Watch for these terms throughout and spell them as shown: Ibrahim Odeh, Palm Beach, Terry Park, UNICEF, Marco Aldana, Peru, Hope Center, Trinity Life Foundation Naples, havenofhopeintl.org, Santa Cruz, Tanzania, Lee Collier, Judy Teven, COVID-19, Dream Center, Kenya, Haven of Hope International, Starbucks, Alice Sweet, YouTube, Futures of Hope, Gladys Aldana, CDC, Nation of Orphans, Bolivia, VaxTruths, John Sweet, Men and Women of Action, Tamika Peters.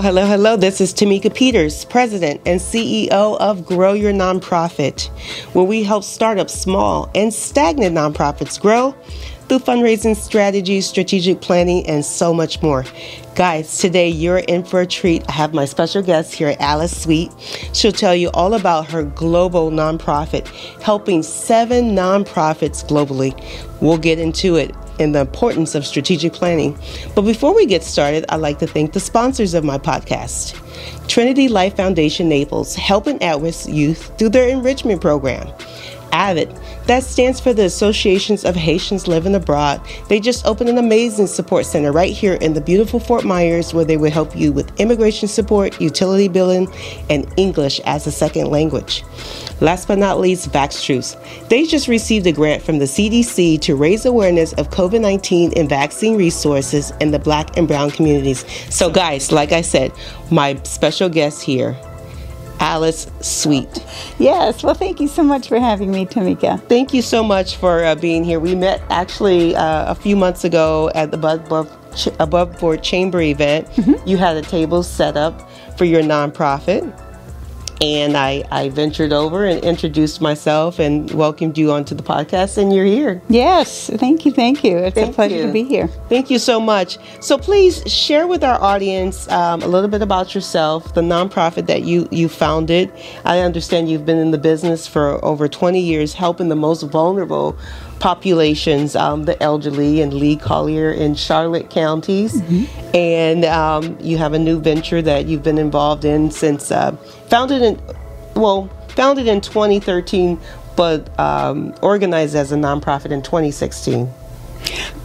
Hello. This is Tamika Peters, President and CEO of Grow Your Nonprofit, where we help startups, small and stagnant nonprofits grow through fundraising strategies, strategic planning, and so much more. Guys, today you're in for a treat. I have my special guest here, Alice Sweet. She'll tell you all about her global nonprofit, helping 7 nonprofits globally. We'll get into it and the importance of strategic planning. But before we get started, I'd like to thank the sponsors of my podcast. Trinity Life Foundation Naples, helping at-risk youth through their enrichment program. AVID, that stands for the Associations of Haitians Living Abroad. They just opened an amazing support center right here in the beautiful Fort Myers, where they would help you with immigration support, utility billing, and English as a second language. Last but not least, VaxTruths. They just received a grant from the CDC to raise awareness of COVID-19 and vaccine resources in the Black and Brown communities. So guys, like I said, my special guest here, Alice Sweet. Yes, well, thank you so much for having me, Tamika. Thank you so much for being here. We met actually a few months ago at the Above Board Chamber event. Mm-hmm. You had a table set up for your nonprofit, and I ventured over and introduced myself and welcomed you onto the podcast, and you're here. Yes, thank you. It's a pleasure to be here. Thank you so much. So please share with our audience a little bit about yourself, the nonprofit that you founded. I understand you've been in the business for over 20 years, helping the most vulnerable populations, the elderly in Lee Collier in Charlotte counties. Mm-hmm. And you have a new venture that you've been involved in since founded in 2013, but organized as a nonprofit in 2016.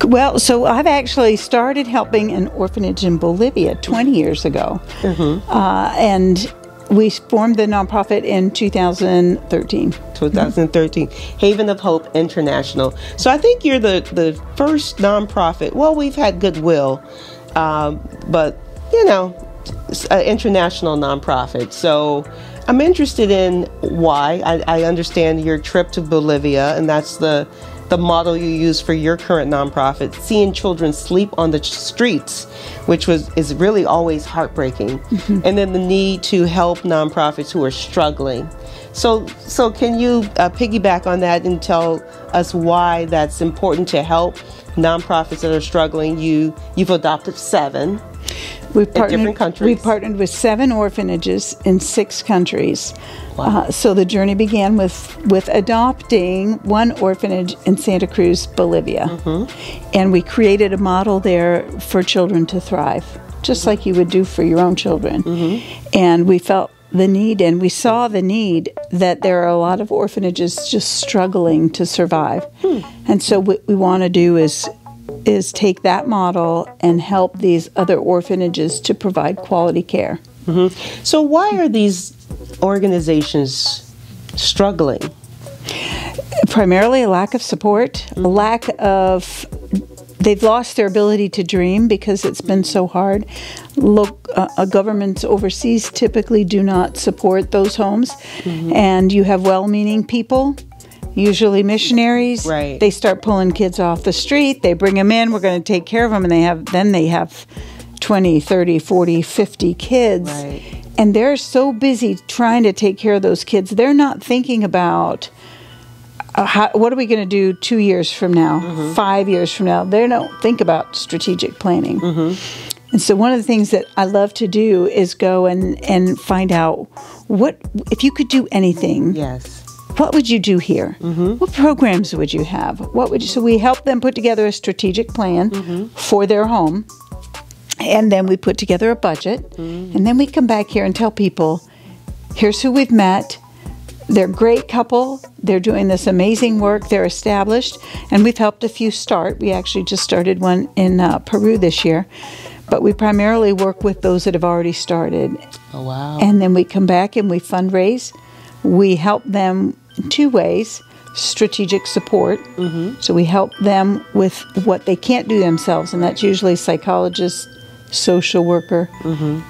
Well, so I've actually started helping an orphanage in Bolivia 20 years ago. Mm-hmm. And we formed the nonprofit in 2013. 2013. Mm-hmm. Haven of Hope International. So I think you're the first nonprofit. Well, we've had Goodwill, but, you know, an international nonprofit. So I'm interested in why. I understand your trip to Bolivia, and that's the model you use for your current nonprofit, seeing children sleep on the streets, which is really always heartbreaking. Mm-hmm. And then the need to help nonprofits who are struggling. So can you piggyback on that and tell us why that's important to help nonprofits that are struggling? You've adopted 7. We partnered with 7 orphanages in 6 countries. Wow. So the journey began with adopting one orphanage in Santa Cruz, Bolivia. Mm-hmm. And we created a model there for children to thrive, just mm-hmm. like you would do for your own children. Mm-hmm. And we felt the need, and we saw the need that there are a lot of orphanages just struggling to survive. Hmm. And so what we want to do is take that model and help these other orphanages to provide quality care. Mm-hmm. So why are these organizations struggling? Primarily a lack of support, mm-hmm. They've lost their ability to dream because it's been so hard. Look, governments overseas typically do not support those homes, mm-hmm. and you have well-meaning people, usually missionaries. Right. They start pulling kids off the street. They bring them in. We're going to take care of them, and they have 20, 30, 40, 50 kids. Right. And they're so busy trying to take care of those kids. They're not thinking about what are we going to do 2 years from now, mm-hmm. 5 years from now? They don't think about strategic planning. Mm-hmm. And so one of the things that I love to do is go and find out, what if you could do anything? Yes. What would you do here? Mm-hmm. What programs would you have? So we help them put together a strategic plan mm-hmm. for their home, and then we put together a budget, mm-hmm. and then we come back here and tell people, here's who we've met. They're a great couple. They're doing this amazing work. They're established, and we've helped a few start. We actually just started one in Peru this year, but we primarily work with those that have already started. Oh, wow. And then we come back and we fundraise. We help them in 2 ways. Strategic support. Mm-hmm. So we help them with what they can't do themselves, and that's usually psychologist, social worker, mm-hmm.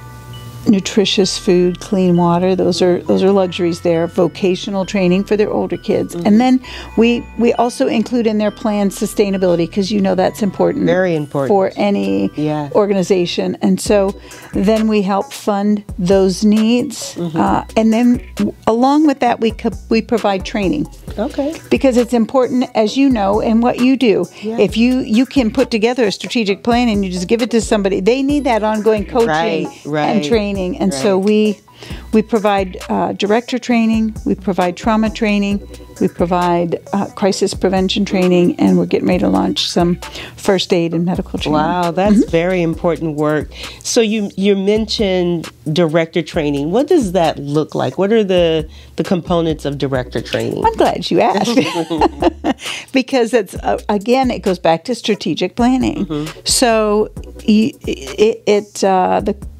nutritious food, clean water. Those are luxuries there. Vocational training for their older kids. Mm-hmm. And then we also include in their plan sustainability, because you know that's important. Very important. For any organization. And so then we help fund those needs. Mm-hmm. And then along with that, we provide training. Okay. Because it's important, as you know, in what you do. Yeah. If you can put together a strategic plan and you just give it to somebody, they need that ongoing coaching and training. And so we provide director training, we provide trauma training, we provide crisis prevention training, and we're getting ready to launch some first aid and medical training. Wow, that's very important work. So you mentioned director training. What does that look like? What are the components of director training? I'm glad you asked. Because it's again, it goes back to strategic planning. Mm-hmm. So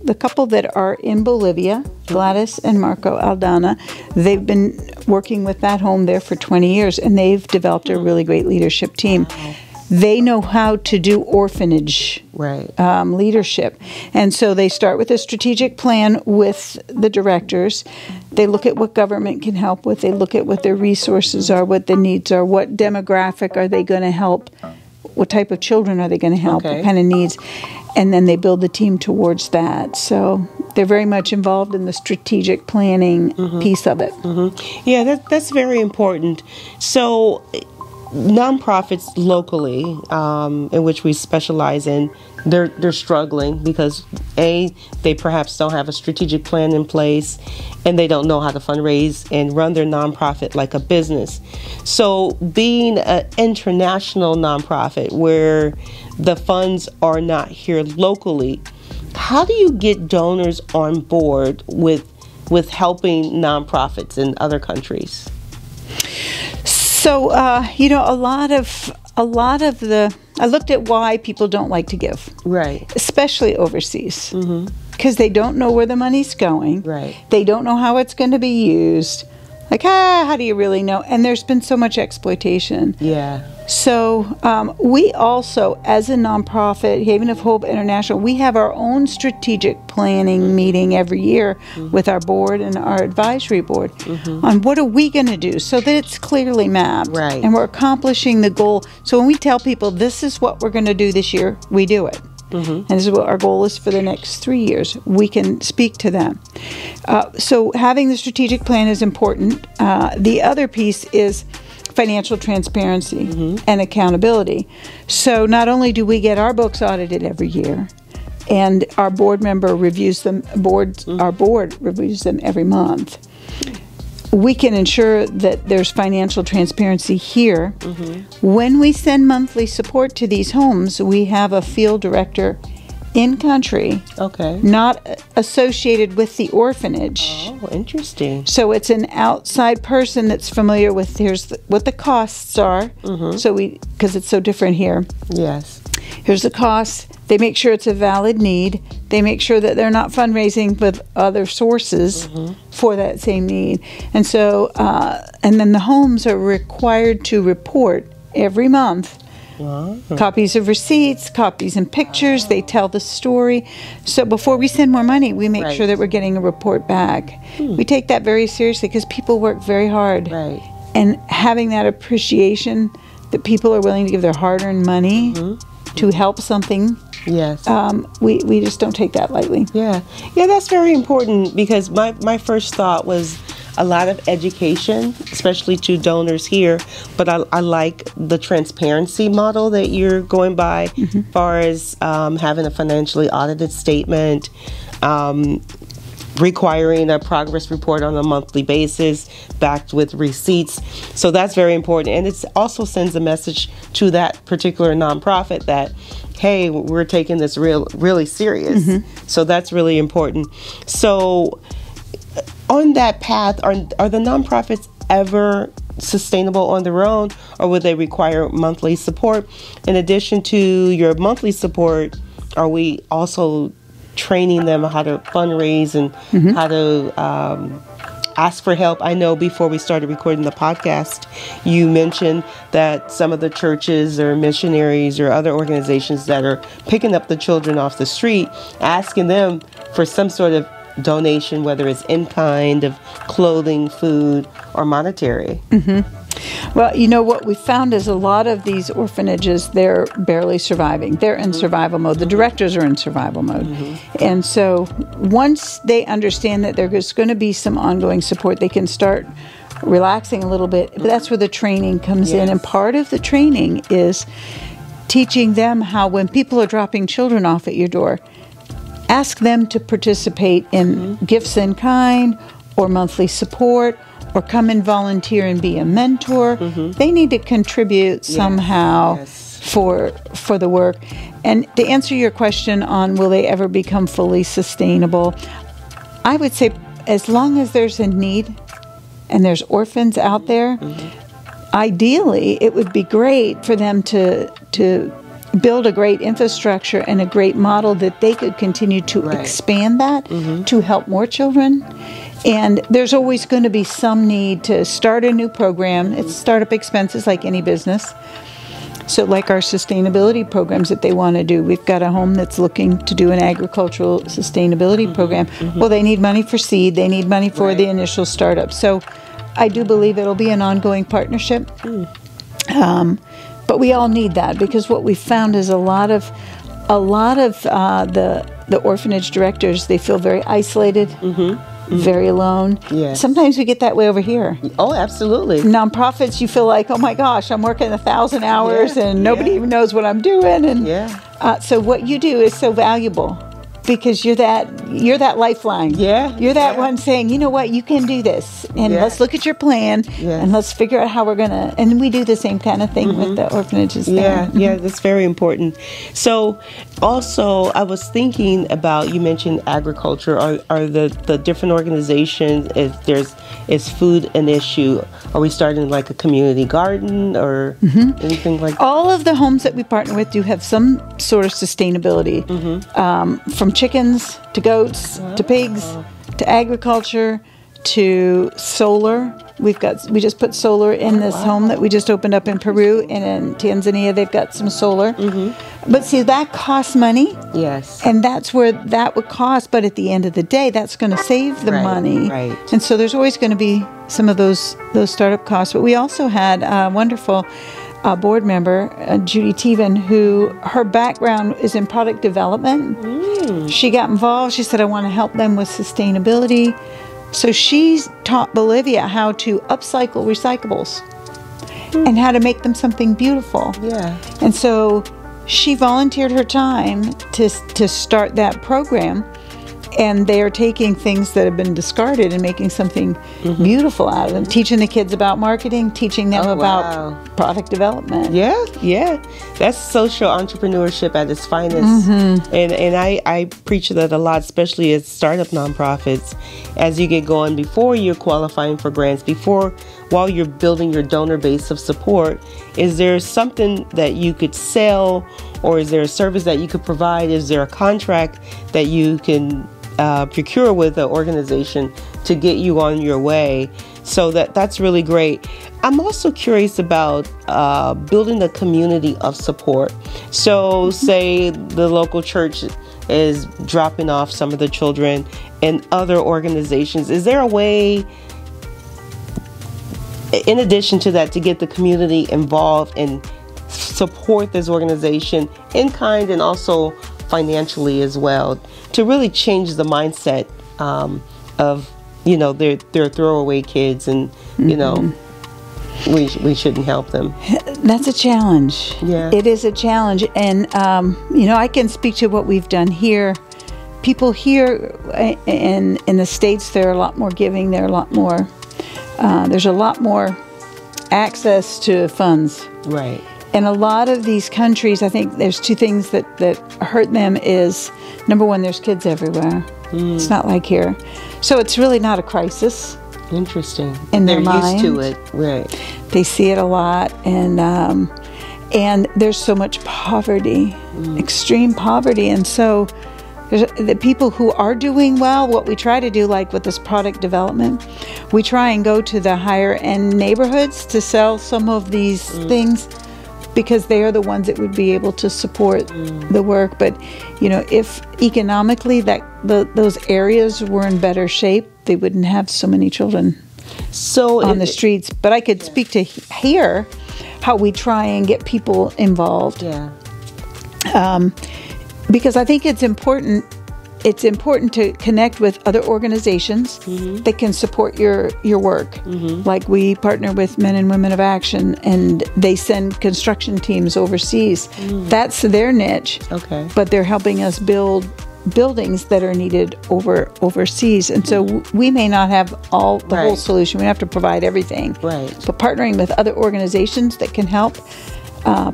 the couple that are in Bolivia, Gladys and Marco Aldana, they've been working with that home there for 20 years, and they've developed a really great leadership team. Wow. They know how to do orphanage leadership. And so they start with a strategic plan with the directors. They look at what government can help with. They look at what their resources are, what the needs are, what demographic are they going to help, what type of children are they going to help, what kind of needs. And then they build the team towards that. So they're very much involved in the strategic planning piece of it. Mm-hmm. Yeah, that's very important. So nonprofits locally, in which we specialize in, they're struggling because A, they perhaps don't have a strategic plan in place, and they don't know how to fundraise and run their nonprofit like a business. So being an international nonprofit where the funds are not here locally, how do you get donors on board with helping nonprofits in other countries? So, you know, a lot of the, I looked at why people don't like to give. Right. Especially overseas. Mm-hmm. Because they don't know where the money's going. Right. They don't know how it's going to be used. Like, how do you really know? And there's been so much exploitation. Yeah. So we also, as a nonprofit, Haven of Hope International, we have our own strategic planning meeting every year with our board and our advisory board on what are we going to do so that it's clearly mapped and we're accomplishing the goal. So when we tell people this is what we're going to do this year, we do it. And this is what our goal is for the next 3 years. We can speak to them. So having the strategic plan is important. The other piece is financial transparency and accountability. So not only do we get our books audited every year, and our board member reviews them, our board reviews them every month, we can ensure that there's financial transparency here. When we send monthly support to these homes, we have a field director in country, not associated with the orphanage. Oh, interesting. So it's an outside person that's familiar with what the costs are. So because it's so different here. Yes. Here's the cost. They make sure it's a valid need. They make sure that they're not fundraising with other sources for that same need. And so, and then the homes are required to report every month. Copies of receipts, copies and pictures. They tell the story. So before we send more money, we make sure that we're getting a report back. We take that very seriously because people work very hard. And having that appreciation that people are willing to give their hard-earned money to help something. Yes. We just don't take that lightly. Yeah. Yeah, that's very important, because my first thought was a lot of education, especially to donors here, but I like the transparency model that you're going by as far as having a financially audited statement, requiring a progress report on a monthly basis backed with receipts. So that's very important. And it also sends a message to that particular nonprofit that, hey, we're taking this really serious. So that's really important. So on that path, are the nonprofits ever sustainable on their own, or would they require monthly support? In addition to your monthly support, are we also training them how to fundraise and how to ask for help? I know before we started recording the podcast, you mentioned that some of the churches or missionaries or other organizations that are picking up the children off the street, asking them for some sort of donation, whether it's in kind of clothing, food, or monetary. Mm-hmm. Well, you know, what we found is a lot of these orphanages, they're barely surviving. They're in survival mode. The directors are in survival mode. Mm-hmm. And so once they understand that there's going to be some ongoing support, they can start relaxing a little bit. But that's where the training comes in. And part of the training is teaching them how, when people are dropping children off at your door, ask them to participate in gifts in kind or monthly support, or come and volunteer and be a mentor. They need to contribute somehow for the work. And to answer your question on will they ever become fully sustainable, I would say as long as there's a need and there's orphans out there, ideally it would be great for them to build a great infrastructure and a great model that they could continue to expand that to help more children. And there's always going to be some need to start a new program. It's startup expenses like any business. So like our sustainability programs that they want to do, we've got a home that's looking to do an agricultural sustainability program. Well, they need money for seed. They need money for the initial startup. So I do believe it'll be an ongoing partnership. But we all need that, because what we found is a lot of the orphanage directors, they feel very isolated, very alone. Sometimes we get that way over here. Oh, absolutely. Nonprofits, you feel like, oh my gosh, I'm working 1,000 hours and nobody even knows what I'm doing. And so what you do is so valuable, because you're that lifeline. You're that one saying, you know what, you can do this, and let's look at your plan, and let's figure out how we're gonna. And we do the same kind of thing with the orphanages. That's very important. So, also, I was thinking about, you mentioned agriculture. Are the different organizations? Is food an issue? Are we starting like a community garden or anything like that? All of the homes that we partner with do have some sort of sustainability, from chickens to goats to pigs to agriculture to solar. We just put solar in this home that we just opened up in Peru, and in Tanzania they've got some solar. But see, that costs money. And that's where that would cost, but at the end of the day, that's going to save the money. And so there's always going to be some of those startup costs. But we also had a wonderful board member, Judy Teven, who her background is in product development. She got involved. She said, I want to help them with sustainability. So she's taught Bolivia how to upcycle recyclables and how to make them something beautiful. And so she volunteered her time to start that program. And they are taking things that have been discarded and making something beautiful out of them. Teaching the kids about marketing, teaching them about product development. That's social entrepreneurship at its finest. And I preach that a lot, especially as startup nonprofits. As you get going, before you're qualifying for grants, while you're building your donor base of support, is there something that you could sell, or is there a service that you could provide? Is there a contract that you can procure with an organization to get you on your way? So that's really great. I'm also curious about building a community of support. So say the local church is dropping off some of the children and other organizations. Is there a way, in addition to that, to get the community involved and support this organization in kind and also financially as well, to really change the mindset of, you know, their throwaway kids and, you know, we shouldn't help them? That's a challenge. It is a challenge. And, you know, I can speak to what we've done here. People here in the States, they're a lot more giving. They're a lot more, there's a lot more access to funds. Right. And a lot of these countries, I think there's two things that hurt them is, number one, there's kids everywhere. It's not like here. So it's really not a crisis. Interesting. And they're used to it. Right. They see it a lot. And there's so much poverty, extreme poverty. And so the people who are doing well, what we try to do, like with this product development, we try and go to the higher end neighborhoods to sell some of these things. because they are the ones that would be able to support the work. But, you know, if economically those areas were in better shape, they wouldn't have so many children on the streets. But I could speak to here how we try and get people involved. Yeah. Because I think it's important. It's important to connect with other organizations that can support your work. Like we partner with Men and Women of Action, and they send construction teams overseas. That's their niche. Okay. But they're helping us build buildings that are needed overseas. And so we may not have the whole solution. We have to provide everything. Right. But partnering with other organizations that can help,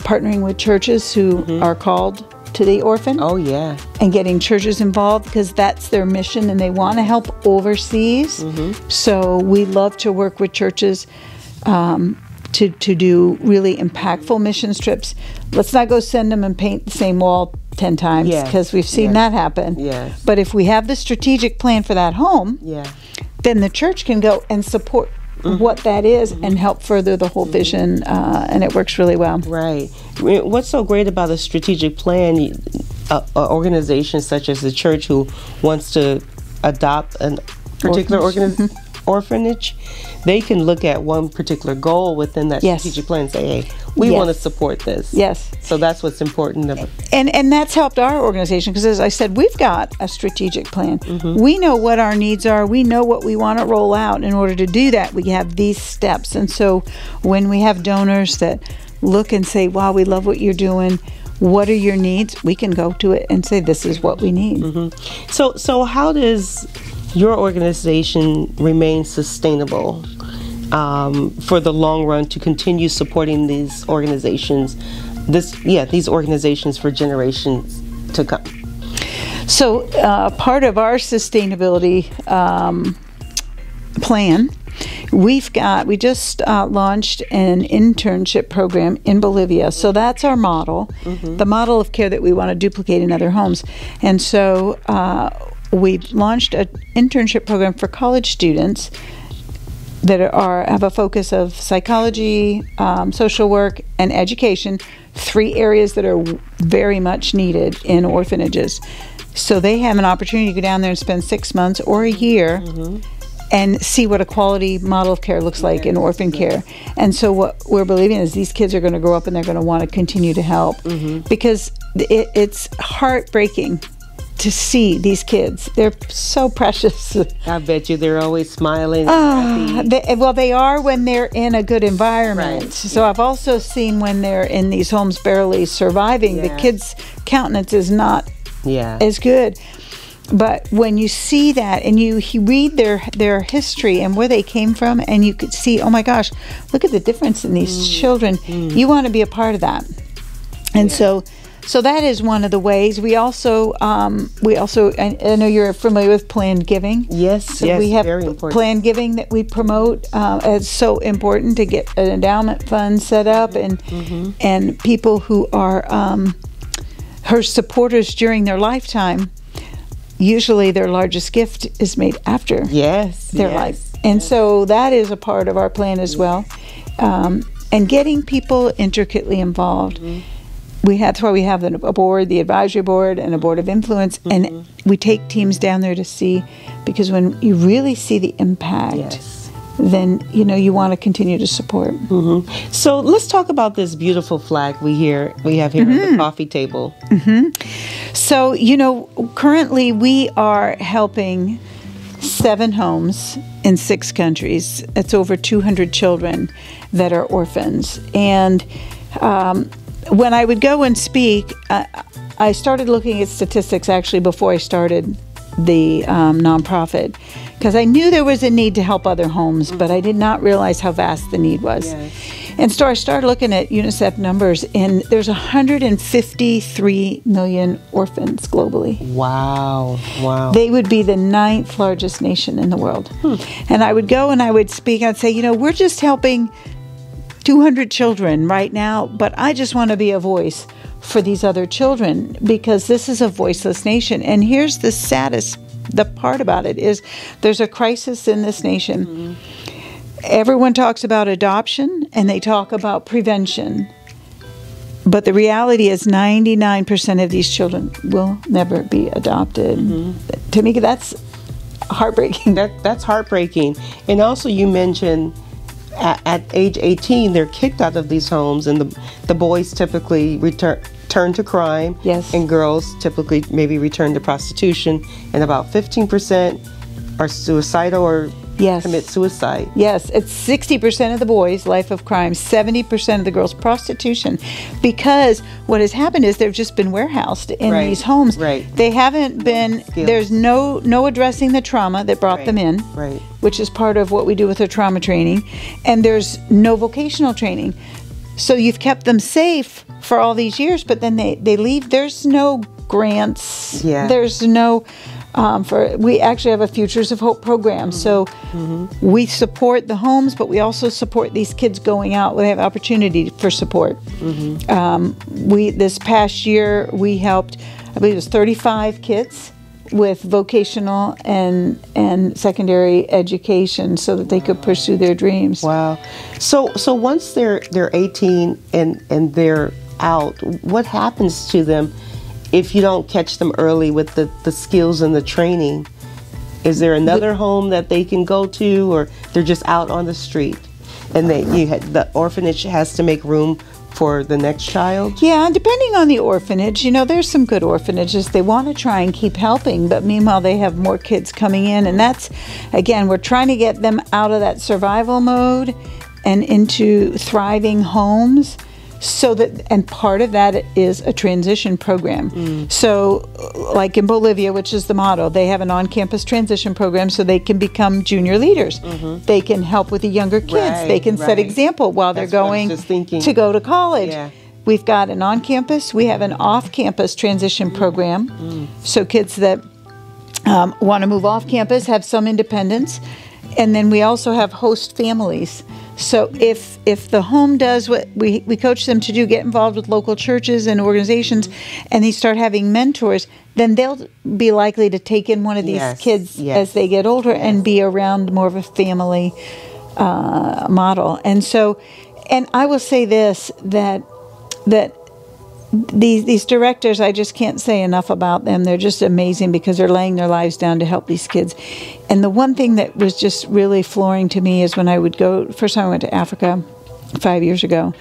partnering with churches who are called to the orphan. Oh, yeah. And getting churches involved because that's their mission and they want to help overseas. So we love to work with churches to do really impactful mission trips. Let's not go send them and paint the same wall 10 times because we've seen that happen. Yes. But if we have the strategic plan for that home, then the church can go and support what that is and help further the whole vision, and it works really well. Right. What's so great about a strategic plan, an organization such as the church who wants to adopt a particular orphanage, they can look at one particular goal within that strategic plan and say, hey, we want to support this. Yes. So that's what's important. And that's helped our organization because, as I said, we've got a strategic plan. We know what our needs are. We know what we want to roll out. In order to do that, we have these steps. And so when we have donors that look and say, wow, we love what you're doing, what are your needs? We can go to it and say, this is what we need. So how does your organization remains sustainable for the long run to continue supporting these organizations, these organizations for generations to come? So part of our sustainability plan, we just launched an internship program in Bolivia. So that's our model, the model of care that we want to duplicate in other homes. And so we launched an internship program for college students that have a focus of psychology, social work, and education, three areas that are very much needed in orphanages. So they have an opportunity to go down there and spend 6 months or a year and see what a quality model of care looks like in orphan care. And so what we're believing is these kids are going to grow up and they're going to want to continue to help because it's heartbreaking to see these kids. They're so precious. I bet you they're always smiling. They are when they're in a good environment. Right. So I've also seen when they're in these homes barely surviving, the kids' countenance is not as good. But when you see that and you read their history and where they came from, and you could see, oh my gosh, look at the difference in these children. You want to be a part of that. And so that is one of the ways. We also, I know you're familiar with planned giving. Yes, so we have very important. Planned giving that we promote. It's so important to get an endowment fund set up and people who are her supporters during their lifetime. Usually, their largest gift is made after their life, and so that is a part of our plan as well. And getting people intricately involved. That's why we have a board, the advisory board, and a board of influence, and we take teams down there to see, because when you really see the impact, then you want to continue to support. So let's talk about this beautiful flag we have here at the coffee table. So currently we are helping 7 homes in 6 countries. It's over 200 children that are orphans, and when I would go and speak, I started looking at statistics actually before I started the nonprofit, because I knew there was a need to help other homes, but I did not realize how vast the need was. Yes. And so I started looking at UNICEF numbers, and there's 153 million orphans globally. Wow, wow. They would be the 9th largest nation in the world. And I would go and I would speak, I'd say, we're just helping 200 children right now, but I just want to be a voice for these other children, because this is a voiceless nation. And here's the saddest part about it is there's a crisis in this nation. Everyone talks about adoption and they talk about prevention. But the reality is 99% of these children will never be adopted. Mm-hmm. Tamika, that's heartbreaking. That's heartbreaking. And also you mentioned at age 18, they're kicked out of these homes, and the boys typically return to crime, yes, and girls typically maybe return to prostitution, and about 15% are suicidal or yes, commit suicide. Yes, it's 60% of the boys, life of crime, 70% of the girls, prostitution. Because what has happened is they've just been warehoused in right, these homes. Right. They haven't been, skills, there's no addressing the trauma that brought right, them in, right, which is part of what we do with the trauma training. And there's no vocational training. So you've kept them safe for all these years, but then they leave. There's no grants. Yeah. There's no... we actually have a Futures of Hope program, so mm-hmm, we support the homes, but we also support these kids going out. They have opportunity for support. Mm-hmm. This past year, we helped, I believe it was 35 kids with vocational and secondary education, so that they could pursue their dreams. Wow! So once they're 18 and they're out, what happens to them? If you don't catch them early with the skills and the training, is there another home that they can go to, or they're just out on the street? And the orphanage has to make room for the next child? Yeah, depending on the orphanage. You know, there's some good orphanages. They want to try and keep helping, but meanwhile they have more kids coming in. And that's, again, we're trying to get them out of that survival mode and into thriving homes. So that, and part of that is a transition program. Mm. So like in Bolivia, which is the model, they have an on-campus transition program so they can become junior leaders. Mm-hmm. They can help with the younger kids. Right, they can right, set example while that's they're going to go to college. Yeah. We've got an on-campus, we have an off-campus transition program. Mm. So kids that want to move off campus have some independence. And then we also have host families. So if the home does what we coach them to do, get involved with local churches and organizations, and they start having mentors, then they'll be likely to take in one of these yes, kids yes, as they get older yes, and be around more of a family model. And so, and I will say this, that these directors, I just can't say enough about them. They're just amazing because they're laying their lives down to help these kids. And the one thing that was just really flooring to me is when I would go, first time I went to Africa 5 years ago,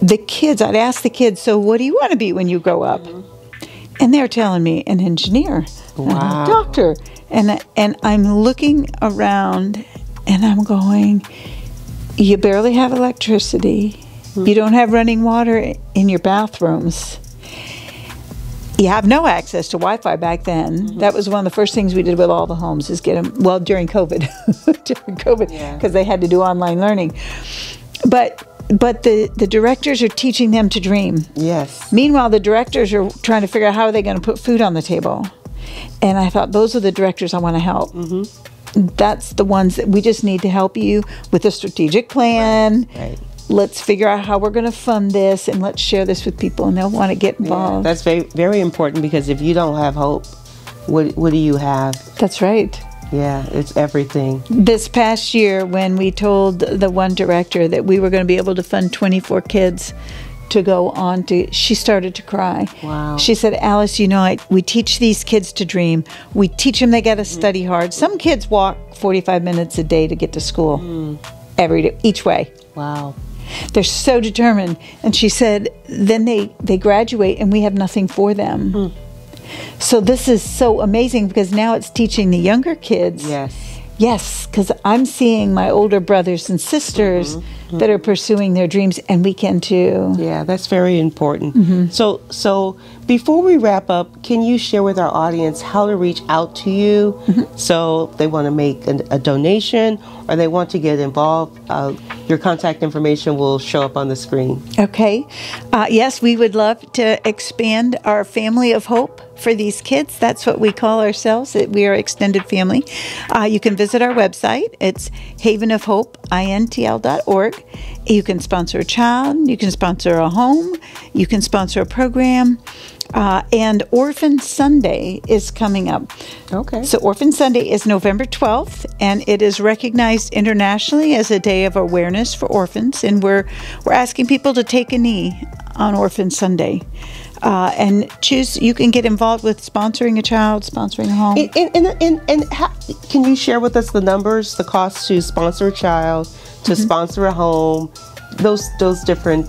the kids, I'd ask the kids, so what do you want to be when you grow up? And they're telling me an engineer, wow, a doctor. And I'm looking around and I'm going, you barely have electricity. You don't have running water in your bathrooms. You have no access to Wi-Fi back then. Mm-hmm. That was one of the first things we did with all the homes is get them, well, during COVID, yeah, because they had to do online learning. But the directors are teaching them to dream. Yes. Meanwhile, the directors are trying to figure out how are they going to put food on the table. And I thought, those are the directors I want to help. Mm-hmm. That's the ones that we just need to help you with a strategic plan. Right. Let's figure out how we're going to fund this, and let's share this with people, and they'll want to get involved. Yeah, that's very, very important, because if you don't have hope, what do you have? That's right. Yeah, it's everything. This past year, when we told the one director that we were going to be able to fund 24 kids to go on to, she started to cry. Wow. She said, Alice, you know, we teach these kids to dream. We teach them they got to study hard. Some kids walk 45 minutes a day to get to school, every day, each way. Wow. They're so determined. And she said, then they graduate and we have nothing for them. Mm. So this is so amazing, because now it's teaching the younger kids. Yes. Yes, because I'm seeing my older brothers and sisters that are pursuing their dreams, and we can too. Yeah, that's very important. Mm-hmm. So before we wrap up, can you share with our audience how to reach out to you? Mm-hmm. So if they want to make a donation or they want to get involved, your contact information will show up on the screen. Okay. Yes, we would love to expand our family of hope for these kids. That's what we call ourselves. We are extended family. You can visit our website. It's havenofhopeintl.org. You can sponsor a child. You can sponsor a home. You can sponsor a program. And Orphan Sunday is coming up. Okay. So Orphan Sunday is November 12th, and it is recognized internationally as a day of awareness for orphans. And we're asking people to take a knee on Orphan Sunday. And choose, you can get involved with sponsoring a child, sponsoring a home. And how, can you share with us the numbers, the cost to sponsor a child, to sponsor a home, those different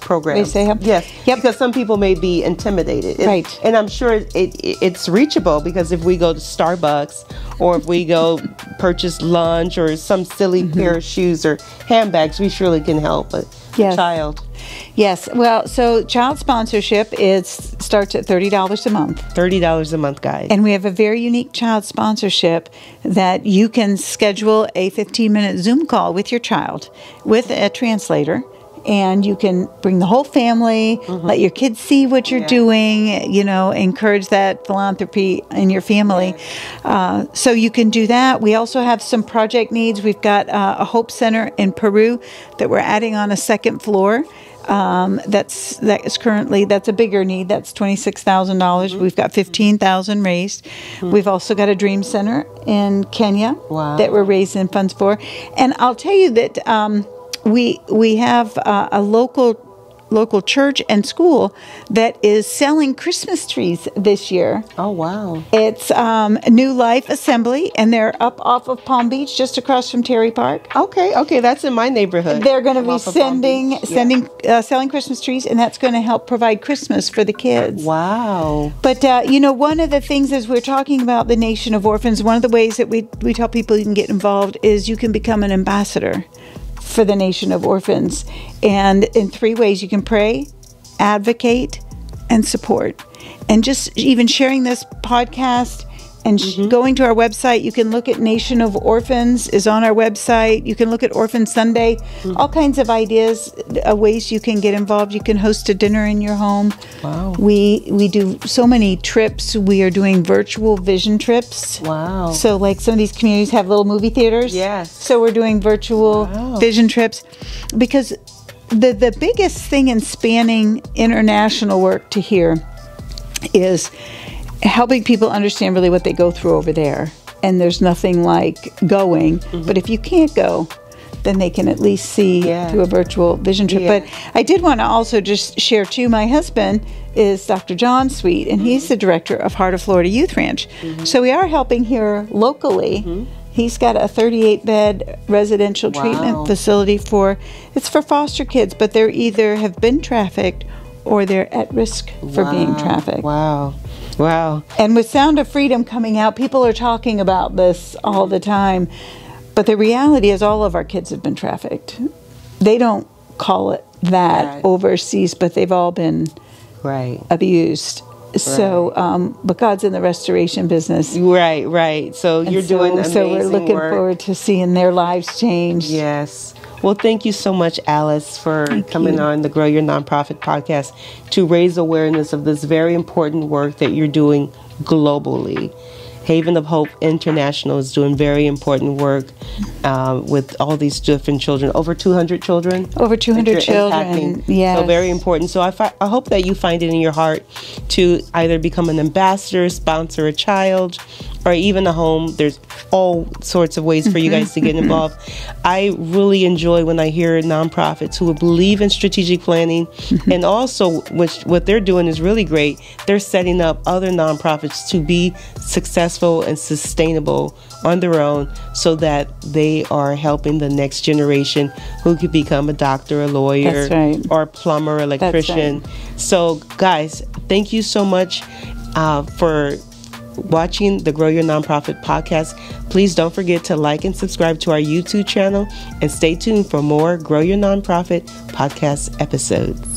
programs? Yes. Yep. Because some people may be intimidated. Right. And I'm sure it's reachable, because if we go to Starbucks, or if we go purchase lunch or some silly pair of shoes or handbags, we surely can help a child. Yes. Well, so child sponsorship starts at $30 a month. $30 a month, guys. And we have a very unique child sponsorship that you can schedule a 15-minute Zoom call with your child with a translator. And you can bring the whole family, let your kids see what you're doing, you know, encourage that philanthropy in your family. So you can do that. We also have some project needs. We've got a Hope Center in Peru that we're adding on a second floor. That's a bigger need. That's $26,000. We've got $15,000 raised. We've also got a Dream Center in Kenya that we're raising funds for. And I'll tell you that we have a local church and school that is selling Christmas trees this year. Oh, wow. It's New Life Assembly, and they're up off of Palm Beach, just across from Terry Park. Okay, that's in my neighborhood. They're going to be selling Christmas trees, and that's going to help provide Christmas for the kids. Wow. But, you know, one of the things as we're talking about the Nation of Orphans, one of the ways that we tell people you can get involved is you can become an ambassador for the Nation of Orphans. And in three ways, you can pray, advocate, and support. And just even sharing this podcast and going to our website, you can look at Nation of Orphans is on our website. You can look at Orphan Sunday, all kinds of ideas, ways you can get involved. You can host a dinner in your home. Wow. We do so many trips. We are doing virtual vision trips. Wow. So like some of these communities have little movie theaters. Yes. So we're doing virtual vision trips, because the biggest thing in spanning international work to here is helping people understand really what they go through over there. And there's nothing like going. But if you can't go, then they can at least see through a virtual vision trip. But I did want to also just share too, my husband is Dr. John Sweet, and he's the director of Heart of Florida Youth Ranch. So we are helping here locally. He's got a 38-bed residential treatment facility for foster kids, but they're either have been trafficked or they're at risk for being trafficked. Wow. And with Sound of Freedom coming out, people are talking about this all the time. But the reality is all of our kids have been trafficked. They don't call it that overseas, but they've all been abused. So, but God's in the restoration business. Right. So and you're doing amazing work. So we're looking forward to seeing their lives change. Yes. Well, thank you so much, Alice, for coming on the Grow Your Nonprofit podcast to raise awareness of this very important work that you're doing globally. Haven of Hope International is doing very important work with all these different children. Over 200 children? Over 200 children, yes. So very important. So I hope that you find it in your heart to either become an ambassador, sponsor a child, or even a home. There's all sorts of ways for you guys to get involved. I really enjoy when I hear nonprofits who believe in strategic planning, and also what they're doing is really great. They're setting up other nonprofits to be successful and sustainable on their own, so that they are helping the next generation who could become a doctor, a lawyer, or a plumber, electrician. So guys, thank you so much for watching the Grow Your Nonprofit podcast. Please don't forget to like and subscribe to our YouTube channel, and stay tuned for more Grow Your Nonprofit podcast episodes.